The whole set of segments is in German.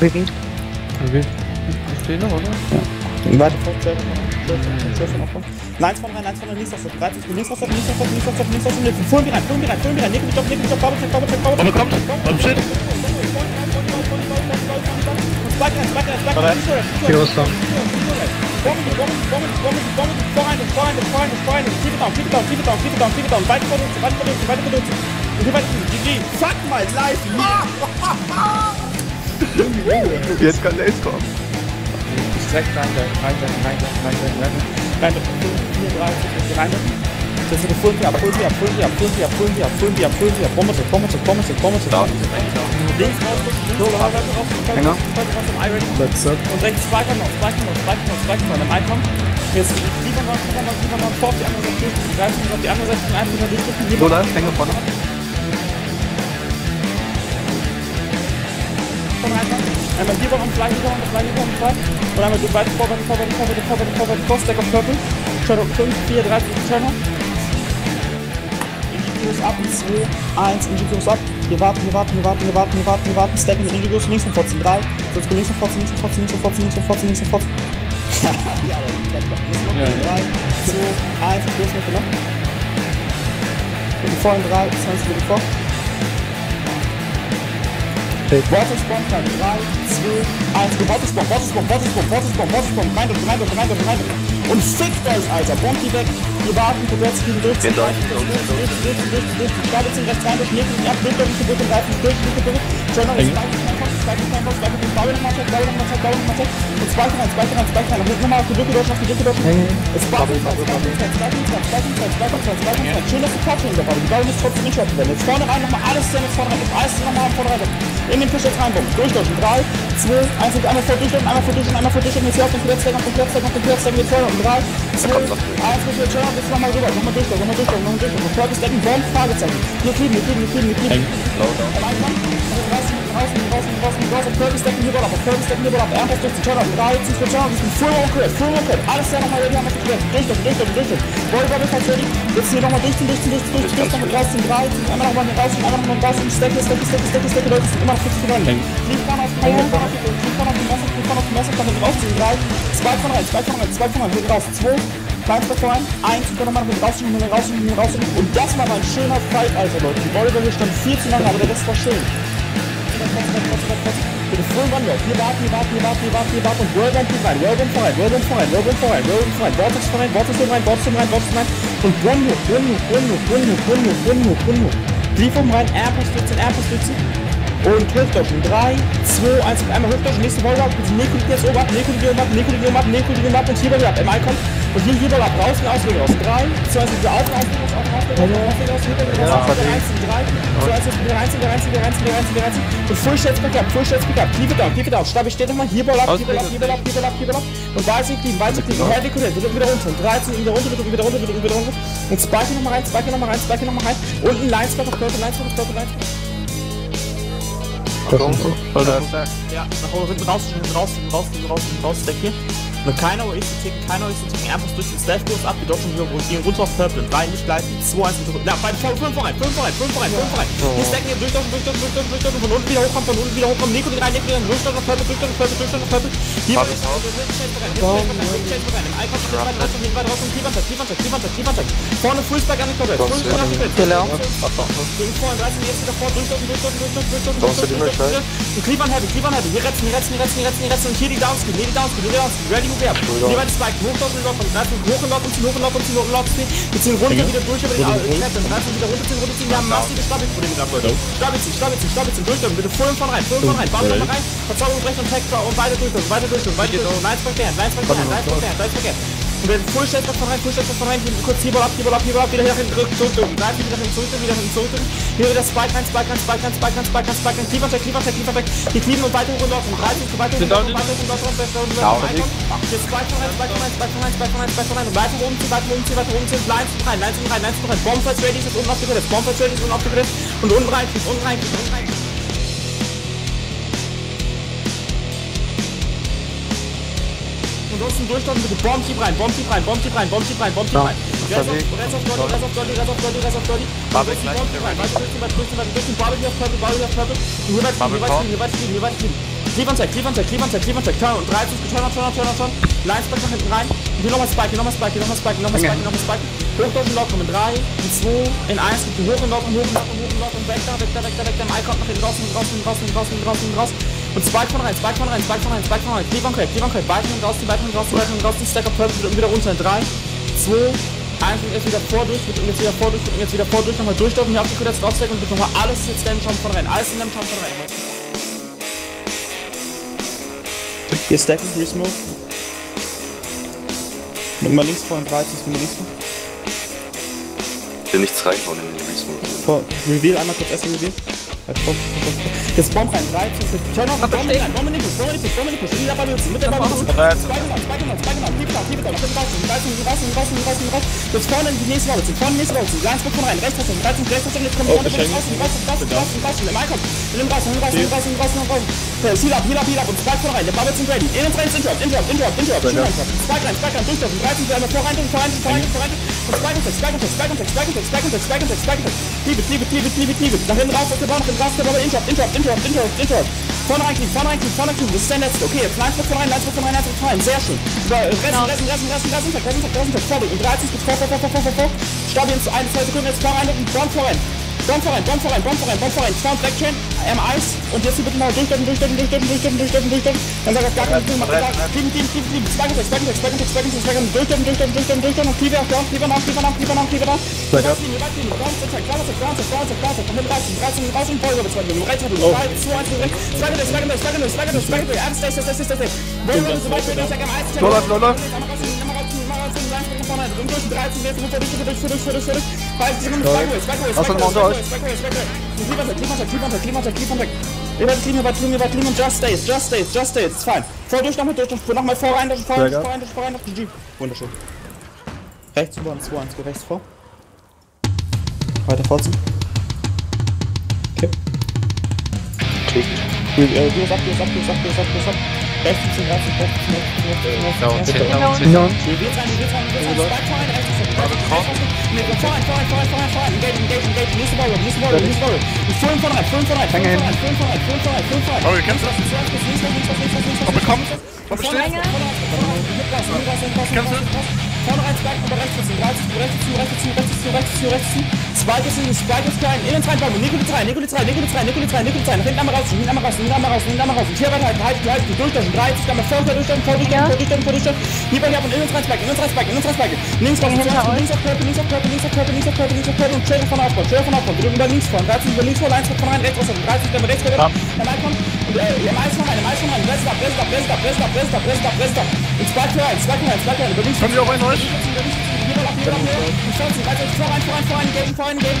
Bewegt. Okay. Ich stehe noch, oder? Ja. Warte. Nein, von rein, links aus der 30, links aus der Mitte. Fuhren wir rein. Nick mich auf, kommt. Und shit. Jetzt kann der Ace kommen. Rein. Das sind Pullen wir ab. Links raus, und rechts Spike noch, dann reinkommen. Jetzt liefern wir vor auf die andere Seite, greifen wir auf die andere Seite, Hänger vorne. Einmal hier warum Fly, und einmal du weit vor, Stack of Purple, Shadow 5, 4, 3, 4, Individuos ab, 2, 1, Individuos ab, wir warten, stacken die Individuos links und 14, 3, sonst gehen links und 14, ja, aber das ist 3, 2, 1, los mit genau. Und vor in 3, 20 Minuten vor. Waterspawn, 3, 2, 1, Waterspawn, rein und fickt euch, Alter, bombt die weg, wir warten, durchziehen, durch, Stahlbeziehen rechts rein, durch, nehmt ab, durch, schön, dass in den Tisch jetzt reinbomben. Durchdurchen. 3, 2, 1 und einmal vor durchdurchen, Jetzt hier auf den Kürzstecken, jetzt vorne. 3, 2, 1, jetzt nochmal rüber. Nochmal durchdurchen. Folge Stecken, Bomb, Fragezeichen. Wir kriegen. Raus. Folge Stecken, hier wohl ab. Ernsthaft durch den Turn auf. 3, 2, 3, 2, 1, Full-Roll-Crit. Alles sehr nochmal, wir haben das geklärt. Durchdurchen. Jetzt hier nochmal durchdurchen. 3, 2, einmal nochmal raus. Stecken, Leute, sind immer noch 50 Minuten. Lief man auf die Messer, kann man rausziehen. 3, 2 von rein, wir raus. 2, 3 von rein, 1, können wir mit rausziehen. Und das war mal ein schöner Fight, also Leute. Die Volleyball stand viel zu lange, aber der Rest war schön. Bitte voll One-Lock, wir warten und Whirlwind vorein, Wortes rein und One-Look. Lieferung rein, R+14. Und Hüftdurchen, 3, 2, 1, und einmal Hüftdurchen, nächste Wolle ab, Neko die Geo ab, und hier wieder ab, im Icon, und hier wieder ab, raus, und Auswege raus, 3, 2, 1, wieder auf, und Full Shades Pick Up, keep it down, steht nochmal, hier Ball ab, und weiß ich, wieder runter, 13, wieder runter, und Spike nochmal rein, und ein Linesback auf Körper, ja, nach oben hinten raus, weg hier. Nur keiner ist zu ticken, einfach durch den Slash-Kurs ab, die Deutschen gehen runter auf Purple, 3 nicht gleiten, 2, 1 und na, 5 rein. Wir stecken hier durch, von unten wieder hochkommen, Nico rein, durch Purple, hier, vorne Fullspack an den Kopf, Fullspack an den Kopf, Wir ziehen hoch und laufen, wir ziehen runter, wieder durch über den Augen, wir haben massive Stabilprobleme gehabt, Leute. Stabilziehen, durchdrücken, bitte voll von rein, Baum rein, Verzauberung rechts und Tech-Bar und weiter durchdrücken, Leitz verkehrt. Und wenn Full-Shades von rein, kurz Hebel ab, wieder hin zurück, hier wieder Spike rein, Kliebertag, die Klieben und weiter hochlaufen, 30, weiter hochlaufen, jetzt Spike von rein, und weiter oben ziehen, Lines rein, Bombfest-Radius ist unaufgegriffen, und unten rein. ansonsten durchstoßen, bitte. Bomb-Tipp rein. Rest auf Dolly. Durch den Babel, Cleaver-Tag, turn und 3, 5, turn. Linesback nach hinten rein. Hier nochmal Spike, nochmal Spike. Hoch durch den Lock, in 3, in 2, in 1, hoch in Lock, hoch in Lock und weg da, im Ei kommt nach hinten, draußen. Und Spike von rein. Cleaver-Tag, weiter und draußen, Stack of Purple und wieder runter in 3, 2, 1 und jetzt wieder vor durch, wird jetzt wieder vor durch, nochmal durchlaufen, hier auf die Kühe jetzt draufstecken und wird nochmal alles jetzt in den Champ von rein, Hier stacken, Resmoke. Nimm mal links vor und 13, nimm mal links vor. Ich will nichts reinhauen in den Resmoke. Reveal, einmal kurz erst Reveal. Jetzt Bomb rein, 13, turn off, Dominicus, in der Balance, mit der Balance. Spike genommen, tief drauf. Jetzt vorne in die nächste Balance, Linesburg von rein, rechts, jetzt kommen wir draußen, im Einkauf, raus. Heal up und Spike von rein, der Bubble sind ready. Innen rein, Interrupt, Spike rein, durchlaufen, 13, wir haben noch vorrein, und Spike und Text, Liebe, nach hinten raus aus der Bahn, Interrupt, vorne reinkriegen, das ist dein letzter, okay, jetzt Linesburg von rein, sehr schön. Ressen, Trouble, und 13 gibt's vor, Stabil zu 1, 2 Sekunden, jetzt vorrein und Bomb voran. Bomb voran, Sound wegchain, am Eis und jetzt bitte mal durchdrücken, dann sagt er gar kein Ding, mach da, Team, Zwecken, und Kiefer nach, Just stays, fein. Vor durch, nochmal vor rein, GG. Wunderschön. Rechts über und 2-1, geh rechts vor. Weiter vorziehen. Okay. Du sagst. Rechts, Links auf Körper und Trailer von Aufbau, links vor, 13 über links vor, Lines von rein, rechts aus, 30 über rechts, dann reinkommt, und im Eis von rein, Rest ab, und Spike rein, über links. Können wir auch rein, Vorrein, links, links 14, rein, auf Fullspike rein, und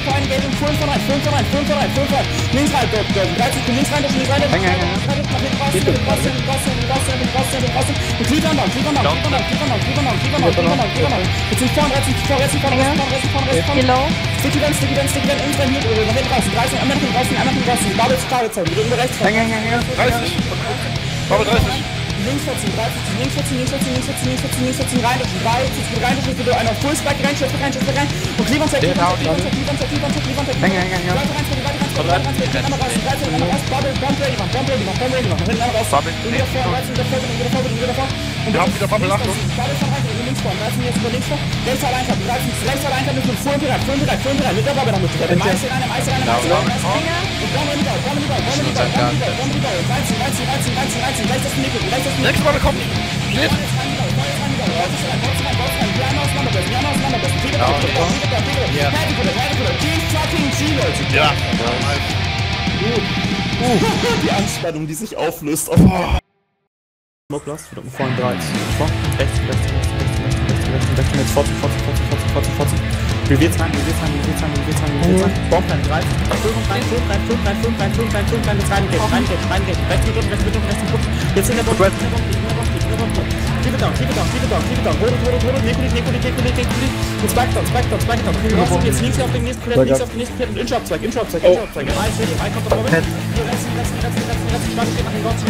die Anspannung, die sich auflöst. Oh. Smokelast, wieder vorhin 3, rechts, jetzt fort. Wir wird's rein. Bomb rein, 3, 5, rein, jetzt rein, Keep it down, keep it down, keep it down, keep it down. Hold it, hold it, hold it. Nekulik. Jetzt back down. Wir machen jetzt links auf den nächsten Kletten, und Inch-Abzweig. Rein kommt davor mit. Rechts. Schwanz geht nach den Gossen.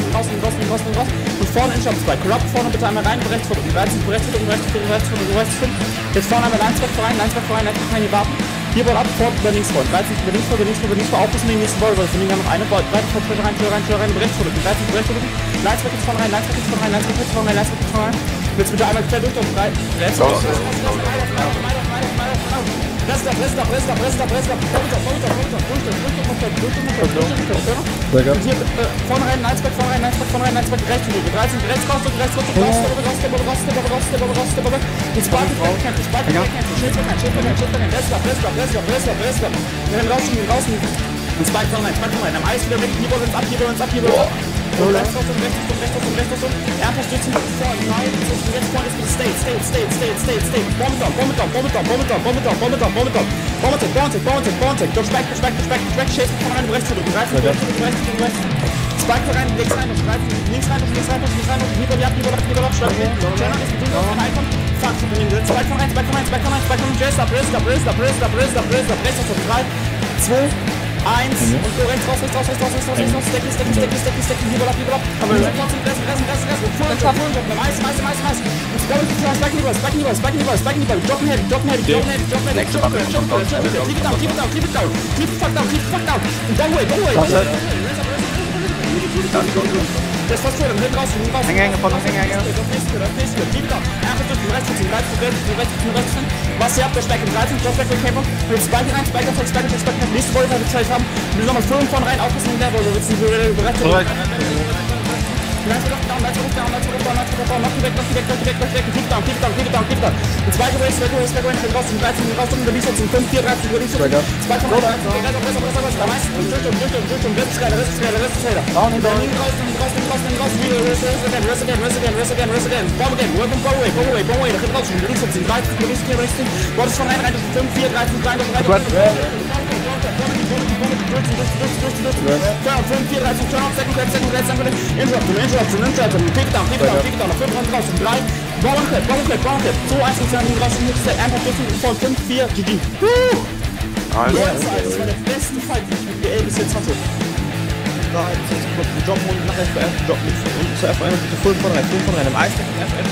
Und vorne Inch-Abzweig. Corrupt vorne bitte einmal rein und rechts vor. Rechts vor. Jetzt vorne einmal Lines-Back vorein. Kann hier warten. Hier Ball ab, vor, über links vor. 13 über links vor, Aufpassen in den nächsten Ball, weil wir haben noch eine Ball. 13 vor, Tür rein, rechts vor. 13 rechts vor. Lines-Back jetzt vorne rein. Willst du bitte einmal quer durch und breit? Rechts, Rechts, er versteht sich nicht vor, nein, jetzt vorne ist wieder State, Bombendown, Don't back, Chase, komm rein, rechts, Spike rein, links rein, Nico, Schlag, 1 und so rechts raus, stecken, Hierball ab. Aber wir trotzdem pressen. Voll, Eis. Und glaube ich, Spike Hierball, Droppen Heavy. Keep it down. Und don't wait. Das war's schon, dann wird raus. Hänge, was ihr habt, der Spike im 13, Crossback für Kämpfer, mit Spike rein, nächste Folge habe ich Zeit haben, wir nochmal 5 vorne rein, aufpassen in der Wolle, wir sind bereit. Lass weg, keep down. Und zweite Race, wir draußen, 13, wir liefern zum 5, 4, 13, wir liefern. Zweite Race, besser, da meistens, und Rest ist Trader. Raus, Resident, go away, da geht raus, wir liefern zum 13, Gottes von rein, 5, 4, 13, Interrupt, noch 5 Runden raus und 3. Ball und Clip. 2, 1 und 2 Runden raus und jetzt der einfach von 5, 4, GG. Das war der beste Fight, den ich mit BL bis jetzt hatte. Da hat es jetzt einen Job und nach FBF Job nicht. Und zur FBF bitte 5 von 3. Im Eis mit FBF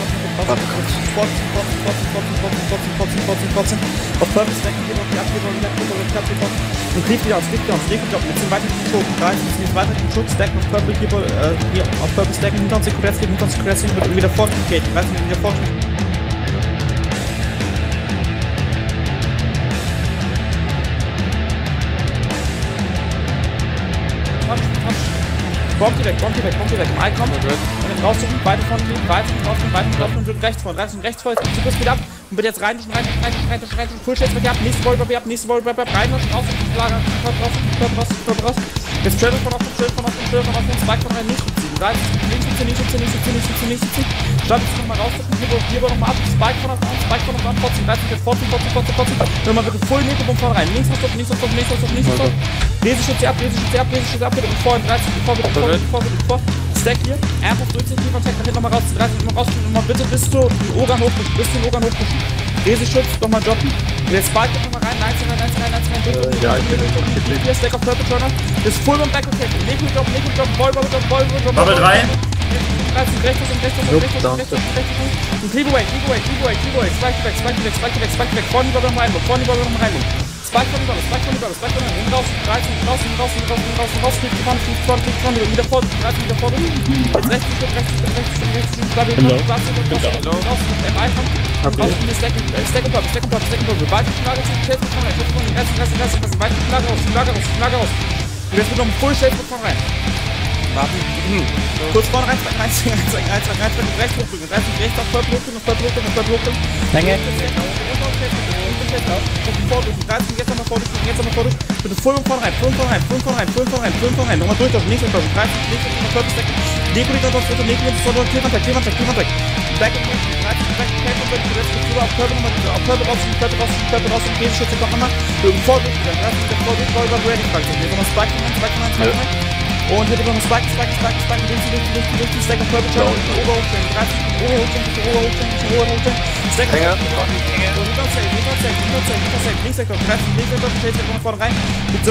kotzen. Auf Purpose weg, und kriegt wieder auf mit dem weiteren Schub, stack auf Purple Keeper, hier auf Purple stack, hinter uns Kreativ, und wieder fortgehen, wieder fortgehen. Kommt hier weg. Mal kommt. Und jetzt rauszucken, beide von und rechts vor. Jetzt super Speed ab. Und bitte jetzt rein. Fullstage mit dir ab. Nächste Wall-Wrap-Up. Rein, raus. Jetzt Travel von auf den Schirm, Spike von rein, nicht umziehen. Statt jetzt nochmal rauszucken, hier nochmal ab, Spike von auf an, 14, nochmal bitte voll Nekobumm vorne rein, links auf, Lese Schütze ab, bitte, und vorhin 13, bevor, Stack hier, einfach durchziehen, Kontakte, hinten nochmal raus, 13, nochmal raus, nochmal bitte bis zum Ogan hochpushen, Leseschutz, nochmal droppen, und jetzt Spike nochmal rein, nein, ja, ich bin Stack auf Purple Turner, ist Full und Back und Tech, Neko-Drop, Rechts und Cleave away, Spike weg, vorne die Ball nochmal rein. Spike von die Ball, raus, kriegt die Wand, wieder vor, jetzt rechts, rechts, kurz vorne rechts, nochmal durch, links, Und wird immer noch stacken, durch die Stack auf Purple Turn, Oberhochschenk, Stack auf Purple vorne rein, mit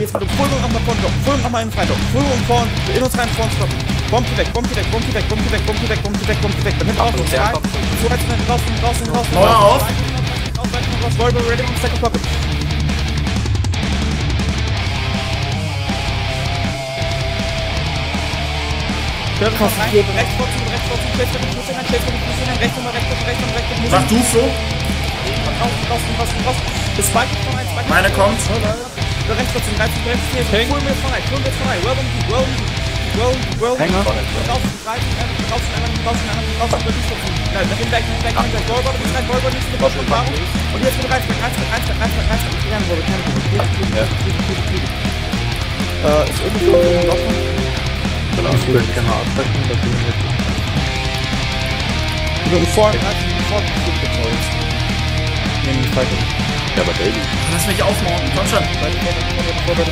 jetzt mit dem Fullbogen nochmal vorne kommen, Fullbogen nochmal in den Freitag, Fullbogen vorne, in uns rein, vorne stoppen, Bomb weg, damit auch so rein, so weit sind wir draußen, rechts vor zu, rechts vor zu, mach du, Flo? Raus. Das Spike von 1, meine kommt. Rechts vor zu, rechts vor zu, hol mir frei. Ja, aber Daily. Lass mich aufmachen, komm schon. Weiter, sterben die hier,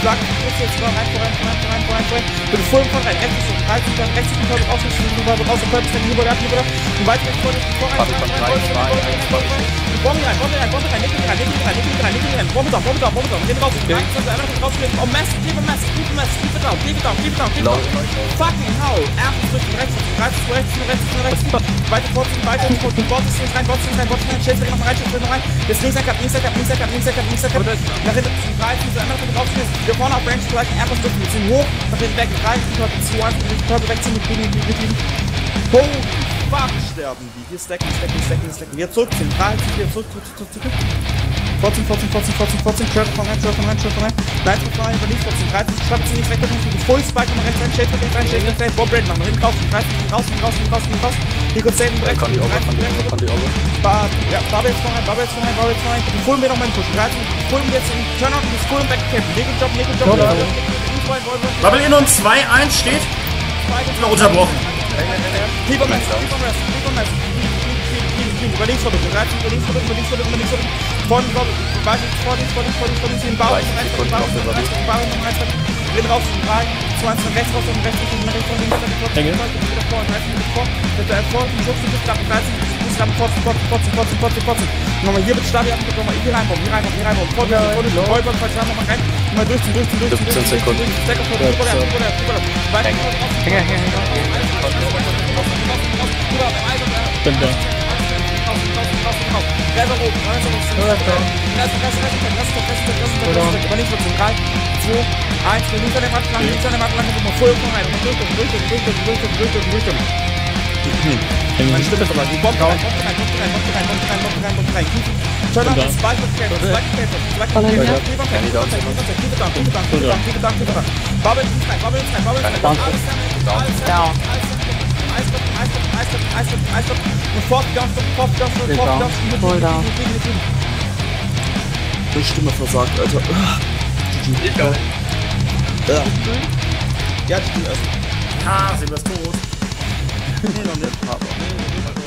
stacken. Wir zurück, 10, 3, 4, zurück. 14, Trap von rein. Nein, aber nicht 14, 13, schreibt sie nicht weg, Full Spike, mal rechts rein, Shade, Bob Red, machen wir hinten raus, raus. Hier kurz selten, direkt, Barbell jetzt von rein. Fullen wir nochmal in Push, 13, Fullen wir jetzt in Turnout, das Fullen wegkämpfen. Negeljob. Barbell in und 2-1 steht. Noch unterbrochen. Ja, sie ist tot. Nee, noch nicht.